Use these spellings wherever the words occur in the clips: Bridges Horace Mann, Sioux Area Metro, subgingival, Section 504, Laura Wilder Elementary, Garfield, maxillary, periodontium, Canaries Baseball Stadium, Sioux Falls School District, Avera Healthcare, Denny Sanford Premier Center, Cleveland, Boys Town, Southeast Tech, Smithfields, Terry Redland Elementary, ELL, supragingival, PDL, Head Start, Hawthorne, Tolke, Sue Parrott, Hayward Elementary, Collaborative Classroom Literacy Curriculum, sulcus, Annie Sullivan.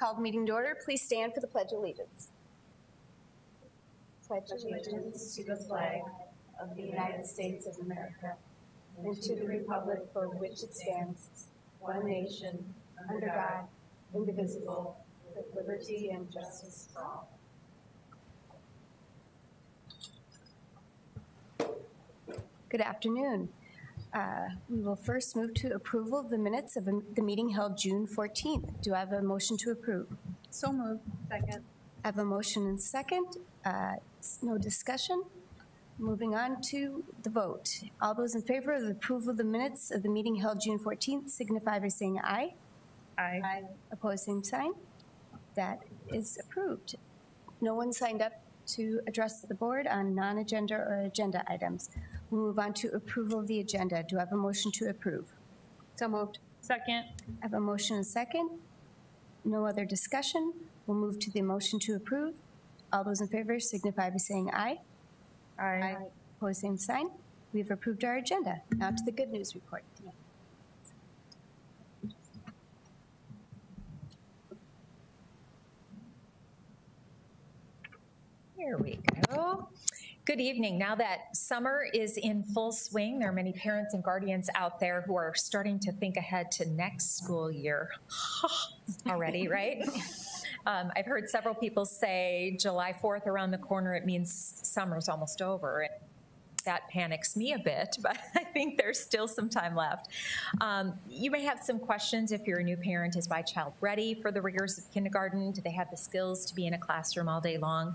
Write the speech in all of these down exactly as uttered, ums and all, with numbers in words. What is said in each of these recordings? Call the meeting to order. Please stand for the Pledge of Allegiance. Pledge allegiance to the flag of the United States of America and to the republic for which it stands, one nation, under God, indivisible, with liberty and justice for all. Good afternoon. Uh, we will first move to approval of the minutes of the meeting held June fourteenth. Do I have a motion to approve? So moved. Second. I have a motion and second. Uh, no discussion. Moving on to the vote. All those in favor of the approval of the minutes of the meeting held June fourteenth signify by saying aye. Aye. Aye. Opposed, same sign. That is approved. No one signed up to address the board on non-agenda or agenda items. We'll move on to approval of the agenda. Do I have a motion to approve? So moved. Second. I have a motion and second. No other discussion. We'll move to the motion to approve. All those in favor signify by saying aye. Aye. Aye. Opposed, same sign. We've approved our agenda. Now to the good news report. Here we go. Good evening. Now that summer is in full swing, there are many parents and guardians out there who are starting to think ahead to next school year already, right? um, I've heard several people say July fourth around the corner, it means summer's almost over. It, that panics me a bit, but I think there's still some time left. Um, you may have some questions if you're a new parent. Is my child ready for the rigors of kindergarten? Do they have the skills to be in a classroom all day long?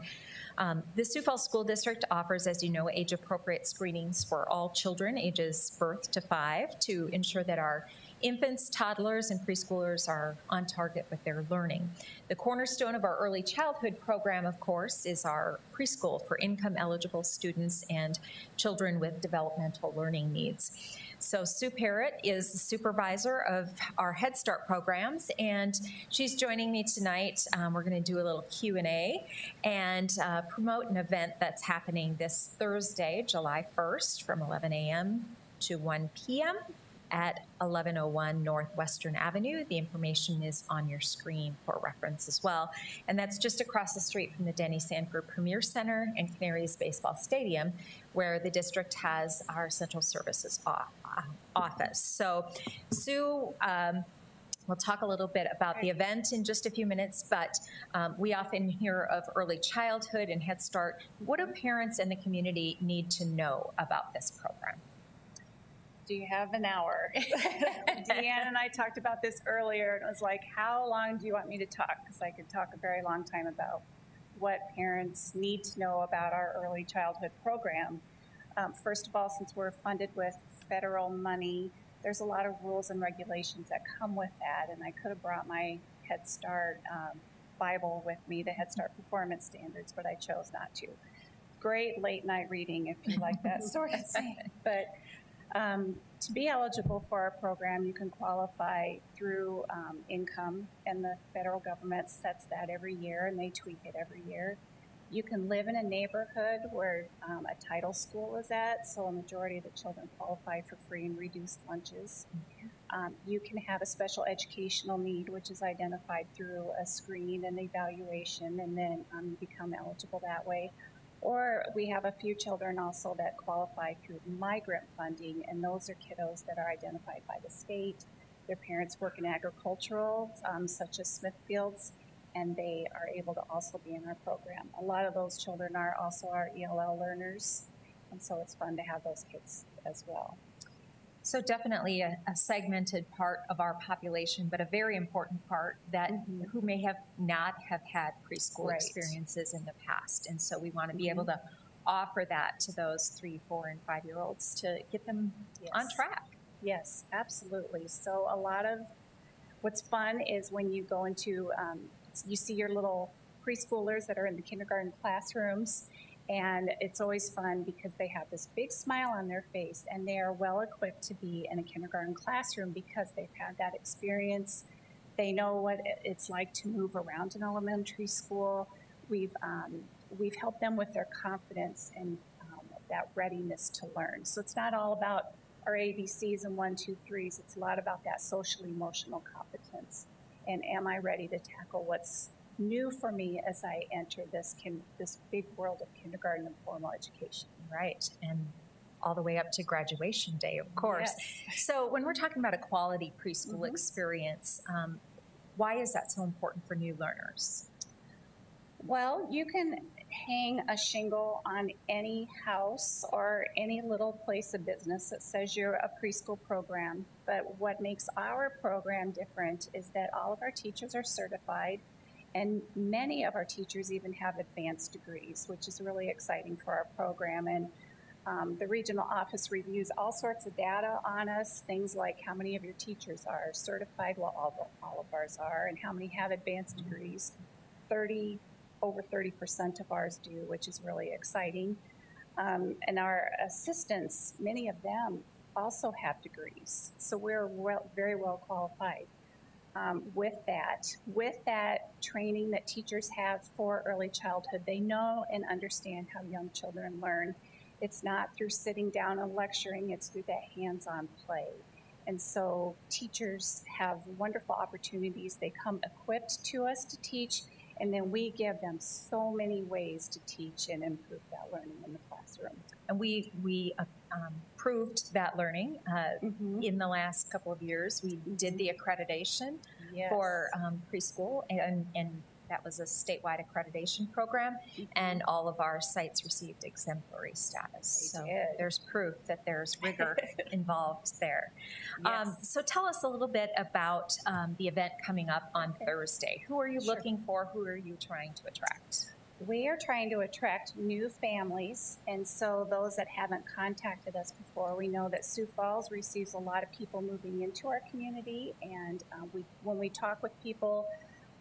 Um, the Sioux Falls School District offers, as you know, age-appropriate screenings for all children ages birth to five to ensure that our infants, toddlers, and preschoolers are on target with their learning. The cornerstone of our early childhood program, of course, is our preschool for income-eligible students and children with developmental learning needs. So Sue Parrott is the supervisor of our Head Start programs, and she's joining me tonight. Um, we're going to do a little Q and A and uh, promote an event that's happening this Thursday, July first, from eleven a m to one p m at eleven oh one Northwestern Avenue. The information is on your screen for reference as well. And that's just across the street from the Denny Sanford Premier Center and Canaries Baseball Stadium, where the district has our Central Services office. So Sue, um, we'll talk a little bit about the event in just a few minutes, but um, we often hear of early childhood and Head Start. What do parents and the community need to know about this program? Do you have an hour? Deanne and I talked about this earlier, and it was like, how long do you want me to talk? Because I could talk a very long time about what parents need to know about our early childhood program. Um, first of all, since we're funded with federal money, there's a lot of rules and regulations that come with that, and I could have brought my Head Start um, Bible with me, the Head Start Performance Standards, but I chose not to. Great late night reading if you like that sort of thing. But Um, to be eligible for our program, you can qualify through um, income, and the federal government sets that every year, and they tweak it every year. You can live in a neighborhood where um, a title school is at, so a majority of the children qualify for free and reduced lunches. Um, you can have a special educational need, which is identified through a screen and evaluation, and then um, become eligible that way. Or we have a few children also that qualify through migrant funding, and those are kiddos that are identified by the state. Their parents work in agricultural, um, such as Smithfields, and they are able to also be in our program. A lot of those children are also our E L L learners, and so it's fun to have those kids as well. So definitely a, a segmented part of our population, but a very important part that mm-hmm. who may have not have had preschool right. experiences in the past. And so we want to be mm-hmm. able to offer that to those three, four, and five-year-olds to get them yes. on track. Yes, absolutely. So a lot of what's fun is when you go into, um, you see your little preschoolers that are in the kindergarten classrooms, and it's always fun because they have this big smile on their face, and they are well equipped to be in a kindergarten classroom because they've had that experience. They know what it's like to move around in elementary school. We've, um, we've helped them with their confidence and um, that readiness to learn. So it's not all about our A B Cs and one, two, threes. It's a lot about that social emotional competence. and am I ready to tackle what's new for me as I enter this kin this big world of kindergarten and formal education. Right, and all the way up to graduation day, of course. Yes. So when we're talking about a quality preschool mm-hmm. experience, um, why is that so important for new learners? Well, you can hang a shingle on any house or any little place of business that says you're a preschool program, but what makes our program different is that all of our teachers are certified, and many of our teachers even have advanced degrees, which is really exciting for our program. And um, the regional office reviews all sorts of data on us, things like how many of your teachers are certified, well, all, all of ours are, and how many have advanced degrees. thirty, over thirty percent of ours do, which is really exciting. Um, and our assistants, many of them also have degrees. So we're well, very well qualified. Um, with that, with that training that teachers have for early childhood, they know and understand how young children learn. It's not through sitting down and lecturing, it's through that hands-on play. And so teachers have wonderful opportunities. They come equipped to us to teach, and then we give them so many ways to teach and improve that learning in the classroom. And we, we um, proved that learning uh, mm-hmm. in the last couple of years. We did the accreditation yes. for um, preschool, and, and that was a statewide accreditation program, mm-hmm. and all of our sites received exemplary status. They so did. There's proof that there's rigor involved there. Yes. Um, so tell us a little bit about um, the event coming up on okay. Thursday. Who are you sure. looking for? Who are you trying to attract? We are trying to attract new families, and so those that haven't contacted us before. We know that Sioux Falls receives a lot of people moving into our community, and uh, we, when we talk with people,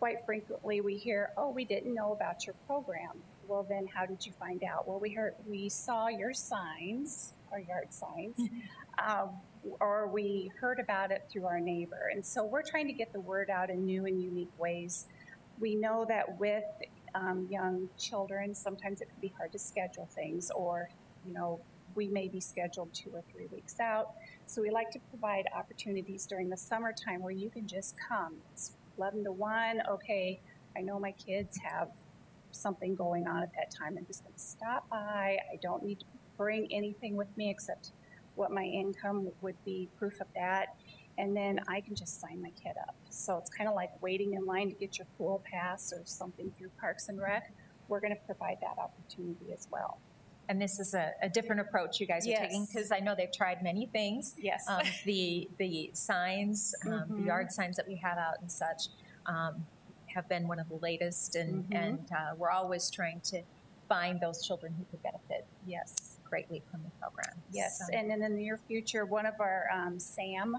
quite frequently we hear, oh, we didn't know about your program. Well, then how did you find out? Well, we heard, we saw your signs, or yard signs, uh, or we heard about it through our neighbor. And so we're trying to get the word out in new and unique ways. We know that with um, young children, sometimes it can be hard to schedule things, or, you know, we may be scheduled two or three weeks out. So we like to provide opportunities during the summertime where you can just come. It's eleven to one, okay, I know my kids have something going on at that time. I'm just going to stop by. I don't need to bring anything with me except what my income would be proof of that. And then I can just sign my kid up. So it's kind of like waiting in line to get your pool pass or something through Parks and Rec. We're going to provide that opportunity as well. And this is a, a different approach you guys yes. are taking, because I know they've tried many things. Yes. Um, the the signs, um, mm-hmm. the yard signs that we have out and such, um, have been one of the latest, and mm-hmm. and uh, we're always trying to find those children who could benefit yes greatly from the program. Yes, so. And in the near future, one of our um, SAM,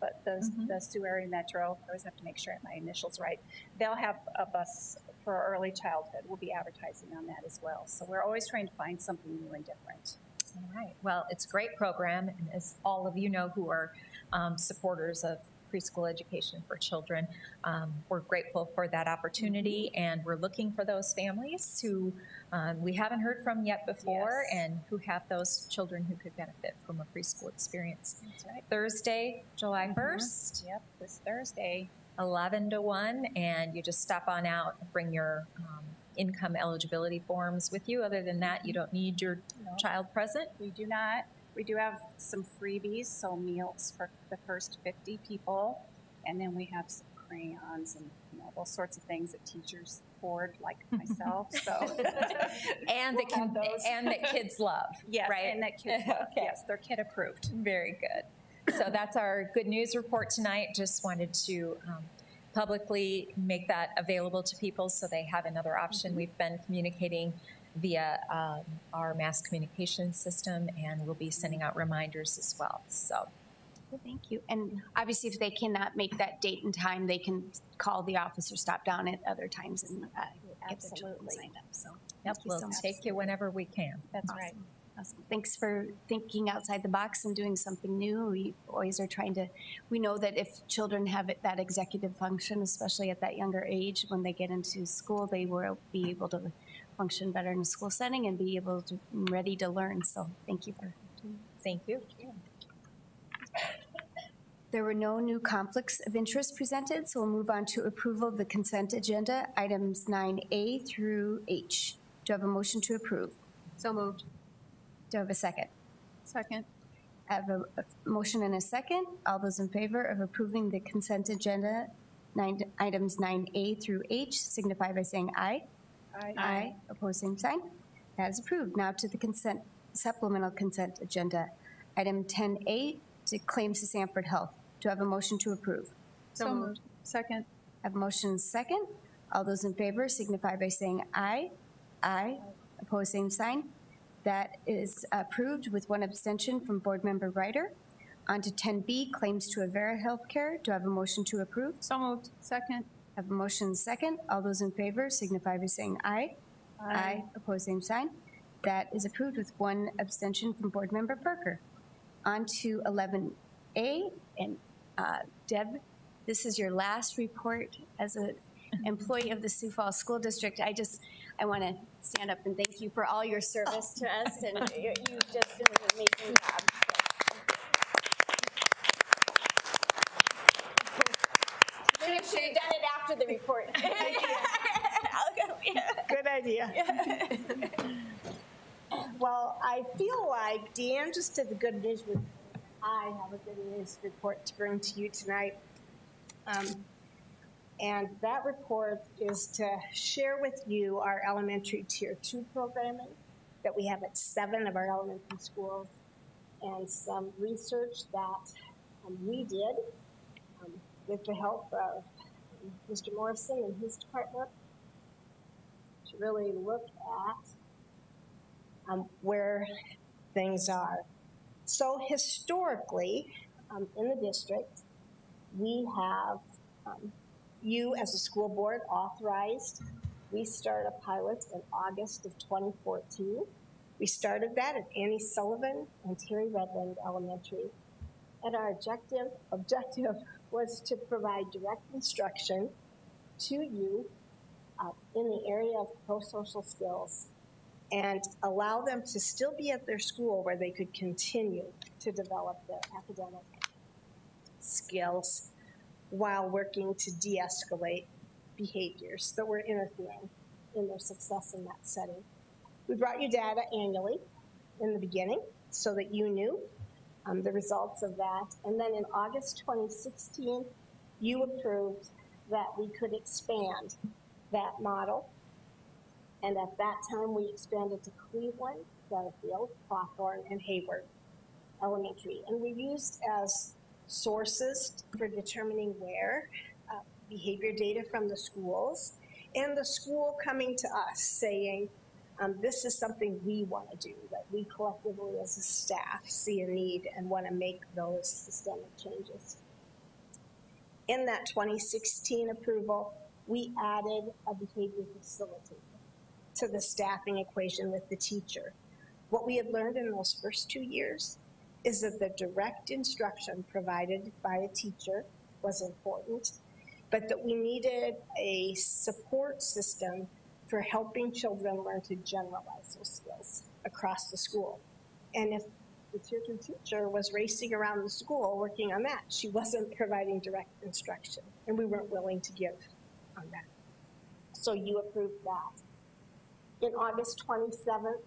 but the mm-hmm. the Sioux Area Metro, I always have to make sure I have my initials right. They'll have a bus for early childhood. We'll be advertising on that as well. So we're always trying to find something new and different. All right. Well, it's a great program, and as all of you know who are um, supporters of preschool education for children, um, we're grateful for that opportunity, and we're looking for those families who um, we haven't heard from yet before yes. and who have those children who could benefit from a preschool experience. That's right. Thursday, July first. Mm-hmm. Yep, this Thursday. eleven to one, and you just stop on out, bring your um, income eligibility forms with you. Other than that, you don't need your no. child present. We do not. We do have some freebies, so meals for the first fifty people, and then we have some crayons and you know, all sorts of things that teachers hoard, like myself. So and we'll that can, and that kids love. Yes, right? And that kids love. Okay. Yes, they're kid approved. Very good. So that's our good news report tonight. Just wanted to um, publicly make that available to people so they have another option. Mm-hmm. We've been communicating via um, our mass communication system, and we'll be sending out reminders as well. So, well, thank you. And obviously, if they cannot make that date and time, they can call the office or stop down at other times and uh, get their children signed up. So, yep, we'll so take you whenever we can. That's awesome. Right. Awesome. Thanks for thinking outside the box and doing something new. We always are trying to, we know that if children have it, that executive function, especially at that younger age, when they get into school, they will be able to function better in a school setting and be able to, ready to learn. So thank you for. Thank you. Thank you. There were no new conflicts of interest presented, so we'll move on to approval of the consent agenda, items nine A through H. Do I have a motion to approve? So moved. Do I have a second? Second. I have a, a motion and a second. All those in favor of approving the consent agenda, nine, items nine A through H, signify by saying aye. Aye. Aye. Aye. Opposing sign. That is approved. Now to the consent supplemental consent agenda. Item ten A, to claims to Sanford Health. Do I have a motion to approve? So moved. Second. I have a motion second. All those in favor signify by saying aye. Aye. Aye. Opposed, same sign. That is approved with one abstention from Board Member Ryder. On to ten B, claims to Avera Healthcare. Do I have a motion to approve? So moved. Second. I have a motion second. All those in favor signify by saying aye. Aye. Aye. Opposed, same sign. That is approved with one abstention from Board Member Parker. On to eleven A, and uh, Deb, this is your last report as an employee of the Sioux Falls School District. I just, I want to stand up and thank you for all your service oh. to us, and you, you just did an amazing job. Maybe should have done it after the report. Good idea. I'll go, yeah. Good idea. Yeah. Well, I feel like Deanne just did the good news report. I have a good news report to bring to you tonight. Um, and that report is to share with you our elementary tier two programming that we have at seven of our elementary schools, and some research that um, we did um, with the help of Mister Morrison and his department to really look at Um, where things are. So historically, um, in the district, we have um, you as a school board authorized. We start a pilot in August of twenty fourteen. We started that at Annie Sullivan and Terry Redland Elementary. And our objective, objective was to provide direct instruction to youth uh, in the area of pro-social skills, and allow them to still be at their school where they could continue to develop their academic skills while working to de-escalate behaviors that were interfering in their success in that setting. We brought you data annually in the beginning so that you knew um, the results of that. And then in August twenty sixteen, you approved that we could expand that model. And at that time, we expanded to Cleveland, Garfield, Hawthorne, and Hayward Elementary. And we used as sources for determining where uh, behavior data from the schools, and the school coming to us saying, um, this is something we want to do, that we collectively as a staff see a need and want to make those systemic changes. In that twenty sixteen approval, we added a behavior facility to the staffing equation with the teacher. What we had learned in those first two years is that the direct instruction provided by a teacher was important, but that we needed a support system for helping children learn to generalize those skills across the school. And if the tier two teacher was racing around the school working on that, she wasn't providing direct instruction, and we weren't willing to give on that. So you approved that. In August twenty-seventh,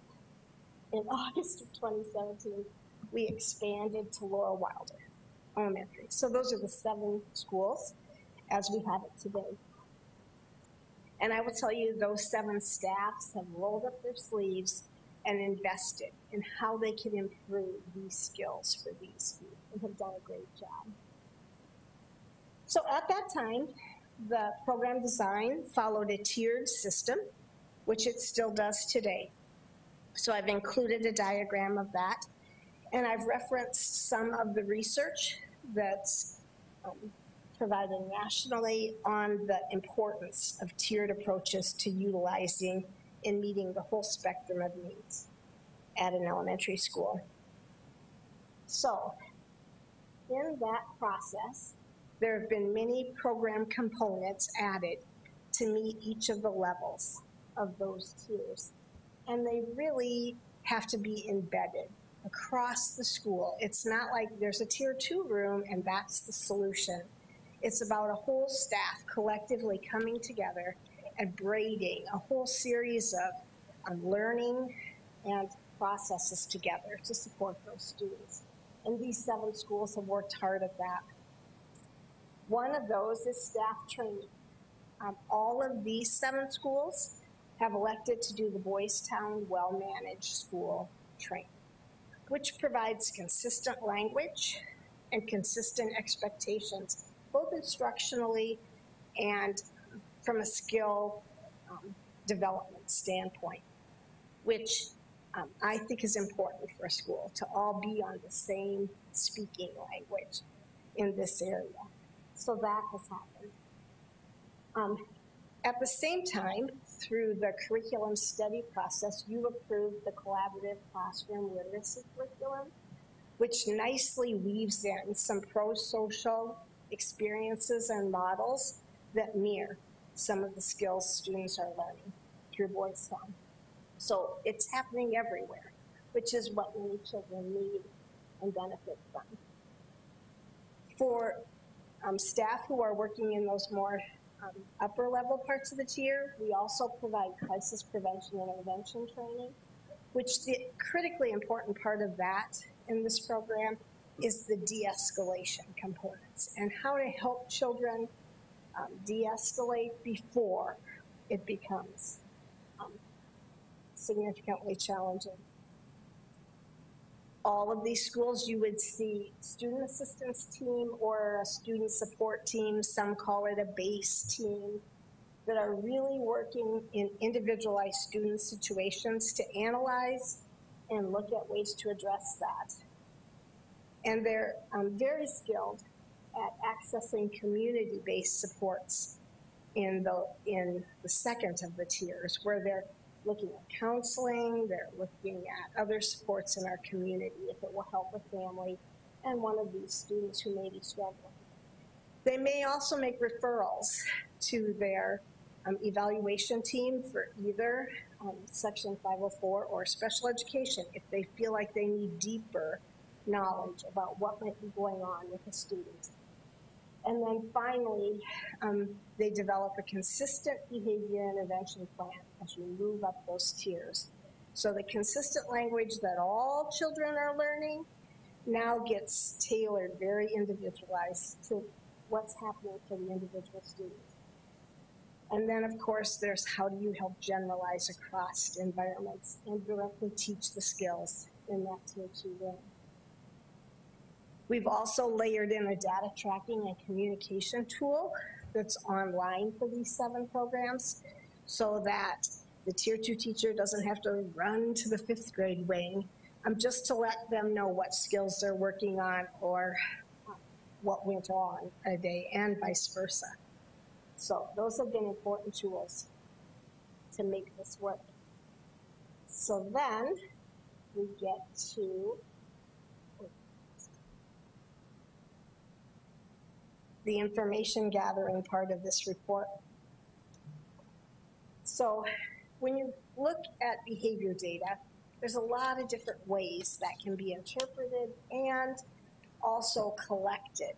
in August of twenty seventeen, we expanded to Laura Wilder Elementary. So those are the seven schools as we have it today. And I will tell you, those seven staffs have rolled up their sleeves and invested in how they can improve these skills for these youth, and have done a great job. So at that time, the program design followed a tiered system, which it still does today. So I've included a diagram of that, and I've referenced some of the research that's um, provided nationally on the importance of tiered approaches to utilizing and meeting the whole spectrum of needs at an elementary school. So in that process, there have been many program components added to meet each of the levels of those tiers, and they really have to be embedded across the school. It's not like there's a tier two room and that's the solution. It's about a whole staff collectively coming together and braiding a whole series of um, learning and processes together to support those students. And these seven schools have worked hard at that. One of those is staff training. Um, all of these seven schools have elected to do the Boys Town well-managed school training, which provides consistent language and consistent expectations, both instructionally and from a skill um, development standpoint, which um, I think is important for a school to all be on the same speaking language in this area. So that has happened. Um, at the same time, through the curriculum study process, you approved the Collaborative Classroom Literacy Curriculum, which nicely weaves in some pro-social experiences and models that mirror some of the skills students are learning through Boys Town. So it's happening everywhere, which is what many children need and benefit from. For um, staff who are working in those more um, upper level parts of the tier, we also provide crisis prevention and intervention training, which the critically important part of that in this program is the de-escalation components and how to help children um, de-escalate before it becomes um, significantly challenging. All of these schools, you would see student assistance team or a student support team, some call it a base team, that are really working in individualized student situations to analyze and look at ways to address that. And they're um, very skilled at accessing community-based supports in the, in the second of the tiers, where they're looking at counseling, they're looking at other supports in our community if it will help a family and one of these students who may be struggling. They may also make referrals to their um, evaluation team for either um, Section five oh four or special education if they feel like they need deeper knowledge about what might be going on with the student. And then finally, um, they develop a consistent behavior intervention plan as you move up those tiers. So the consistent language that all children are learning now gets tailored, very individualized to what's happening for the individual student. And then, of course, there's how do you help generalize across environments and directly teach the skills in that tier two room. We've also layered in a data tracking and communication tool that's online for these seven programs so that the tier two teacher doesn't have to run to the fifth grade wing, um, just to let them know what skills they're working on or what went on a day and vice versa. So those have been important tools to make this work. So then we get to the information gathering part of this report. So when you look at behavior data, there's a lot of different ways that can be interpreted and also collected.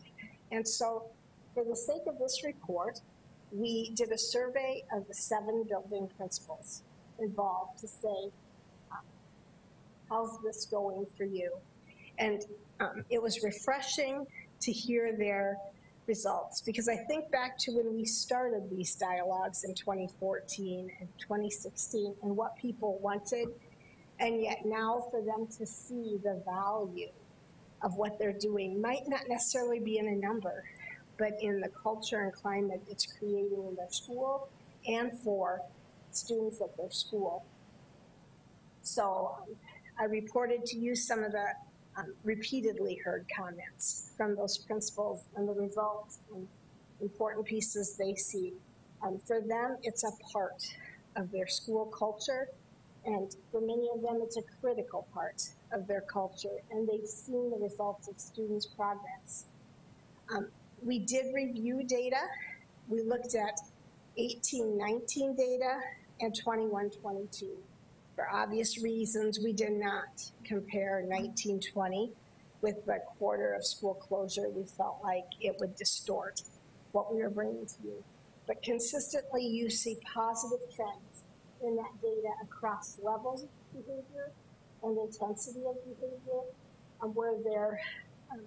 And so for the sake of this report, we did a survey of the seven building principals involved to say, um, how's this going for you? And um, it was refreshing to hear their results, because I think back to when we started these dialogues in twenty fourteen and twenty sixteen and what people wanted, and yet now for them to see the value of what they're doing might not necessarily be in a number, but in the culture and climate it's creating in their school and for students at their school. So um, I reported to you some of the Um, repeatedly heard comments from those principals and the results and important pieces they see. Um, for them, it's a part of their school culture, and for many of them, it's a critical part of their culture, and they've seen the results of students' progress. Um, we did review data. We looked at eighteen nineteen data and twenty-one twenty-two. For obvious reasons, we did not compare nineteen twenty with the quarter of school closure. We felt like it would distort what we were bringing to you. But consistently, you see positive trends in that data across levels of behavior and intensity of behavior, and where they're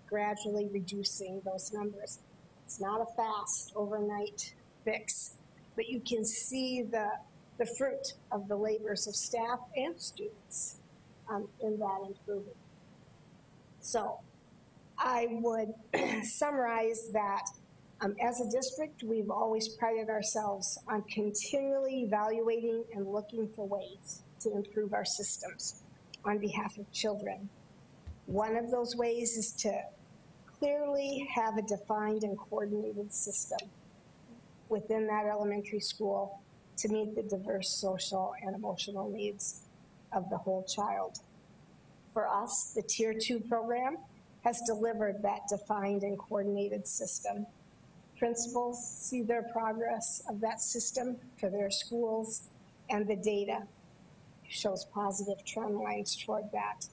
gradually reducing those numbers. It's not a fast overnight fix, but you can see the, the fruit of the labors of staff and students um, in that improvement. So I would summarize that um, as a district, we've always prided ourselves on continually evaluating and looking for ways to improve our systems on behalf of children. One of those ways is to clearly have a defined and coordinated system within that elementary school to meet the diverse social and emotional needs of the whole child. For us, the Tier two program has delivered that defined and coordinated system. Principals see their progress of that system for their schools, and the data shows positive trend lines toward that.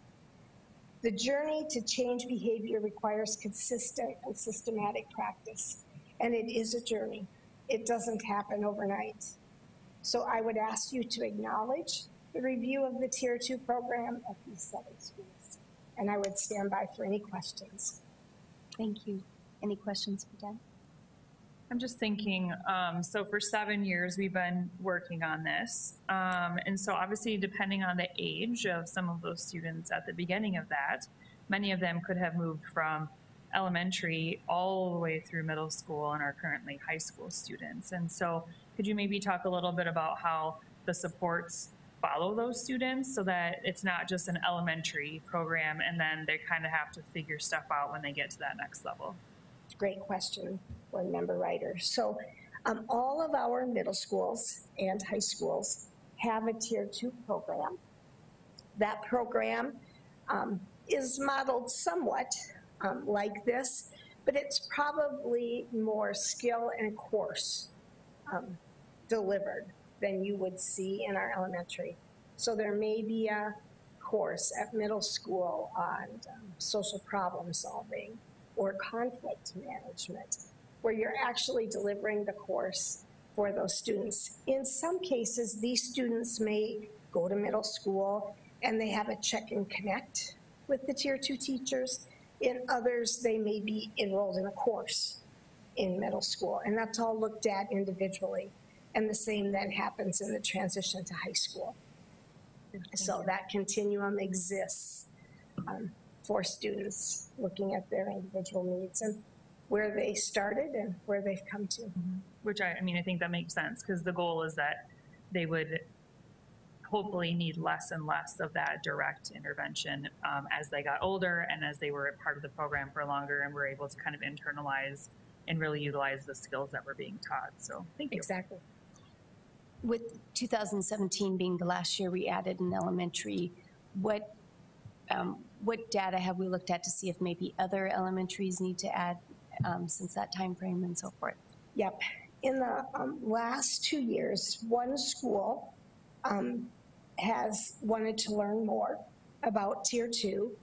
The journey to change behavior requires consistent and systematic practice, and it is a journey. It doesn't happen overnight. So I would ask you to acknowledge the review of the Tier two program at these seven schools, and I would stand by for any questions. Thank you. Any questions for Deb? I'm just thinking, um, so for seven years we've been working on this, um, and so obviously depending on the age of some of those students at the beginning of that, many of them could have moved from elementary all the way through middle school and are currently high school students. And so could you maybe talk a little bit about how the supports follow those students so that it's not just an elementary program and then they kind of have to figure stuff out when they get to that next level? Great question, board member Ryder. So um, all of our middle schools and high schools have a Tier two program. That program um, is modeled somewhat um, like this, but it's probably more skill and course um, delivered than you would see in our elementary. So there may be a course at middle school on um, social problem solving or conflict management, where you're actually delivering the course for those students. In some cases, these students may go to middle school and they have a check and connect with the Tier two teachers. In others, they may be enrolled in a course in middle school, and that's all looked at individually. And the same then happens in the transition to high school. So that continuum exists um, for students looking at their individual needs and where they started and where they've come to. Mm-hmm. Which I, I mean, I think that makes sense, because the goal is that they would hopefully need less and less of that direct intervention um, as they got older and as they were part of the program for longer and were able to kind of internalize and really utilize the skills that were being taught. So thank you. Exactly. With two thousand seventeen being the last year we added an elementary, what um, what data have we looked at to see if maybe other elementaries need to add um, since that time frame and so forth? Yep. In the um, last two years, one school um, has wanted to learn more about Tier two,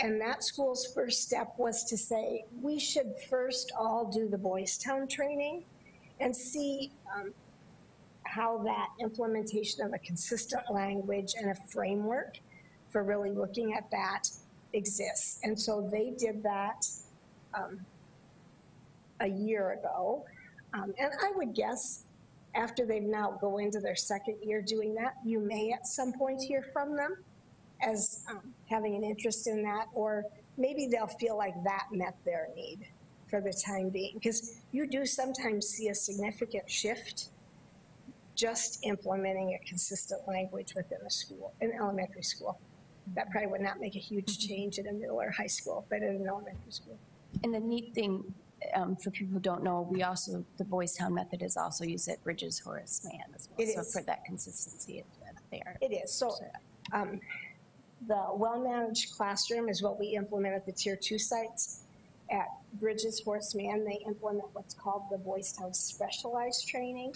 and that school's first step was to say, we should first all do the Boys Town training and see um, how that implementation of a consistent language and a framework for really looking at that exists. And so they did that um, a year ago. Um, and I would guess after they've now go into their second year doing that, you may at some point hear from them as um, having an interest in that, or maybe they'll feel like that met their need for the time being. Because you do sometimes see a significant shift just implementing a consistent language within a school, an elementary school. That probably would not make a huge change in a middle or high school, but in an elementary school. And the neat thing um, for people who don't know, we also, the Boys Town method is also used at Bridges Horace Mann as well. It so is. for that consistency it, there. It is. So um, the well-managed classroom is what we implement at the Tier two sites. At Bridges Horace Mann, they implement what's called the Boys Town specialized training,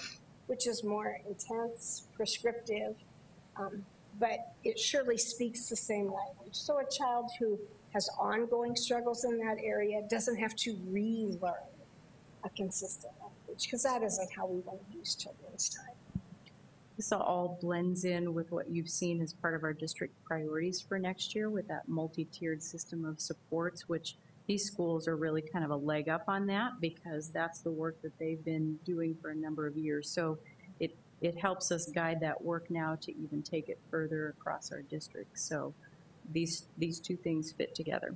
which is more intense, prescriptive, um, but it surely speaks the same language. So a child who has ongoing struggles in that area doesn't have to relearn a consistent language, because that isn't how we want to use children's time. This all blends in with what you've seen as part of our district priorities for next year with that multi-tiered system of supports, which these schools are really kind of a leg up on that, because that's the work that they've been doing for a number of years. So it, it helps us guide that work now to even take it further across our district. So these, these two things fit together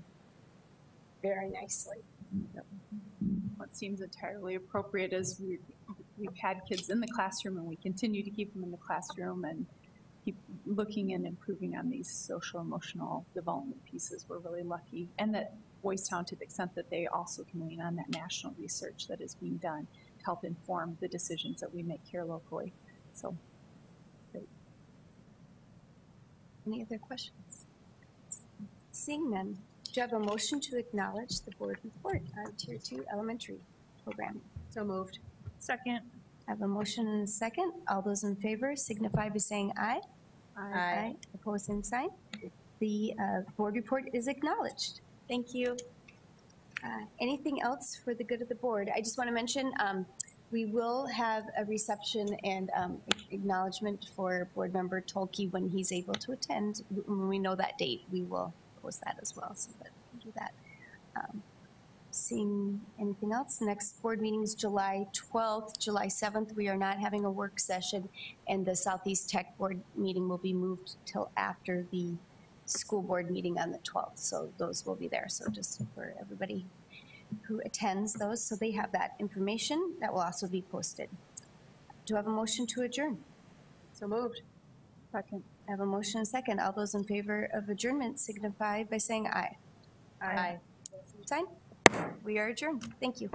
very nicely. Yep. What seems entirely appropriate is we, we've had kids in the classroom and we continue to keep them in the classroom and keep looking and improving on these social emotional development pieces. We're really lucky. And that Boys Town, to the extent that they also can lean on that national research that is being done to help inform the decisions that we make here locally. So, great. Any other questions? Seeing none, do you have a motion to acknowledge the board report on Tier two Elementary Program? So moved. Second. I have a motion and a second. All those in favor signify by saying aye. Aye. Aye. Opposed, same sign. The uh, board report is acknowledged. Thank you. Uh, anything else for the good of the board? I just want to mention um, we will have a reception and um, acknowledgement for board member Tolke when he's able to attend. When we know that date, we will post that as well, so that we do that. Um, seeing anything else? The next board meeting is July twelfth. July seventh, we are not having a work session, and the Southeast Tech board meeting will be moved till after the school board meeting on the twelfth, so those will be there. So just for everybody who attends those, so they have that information that will also be posted. Do I have a motion to adjourn? So moved. Second. I have a motion and second. All those in favor of adjournment signify by saying aye. Aye. Aye. Sign. We are adjourned. Thank you.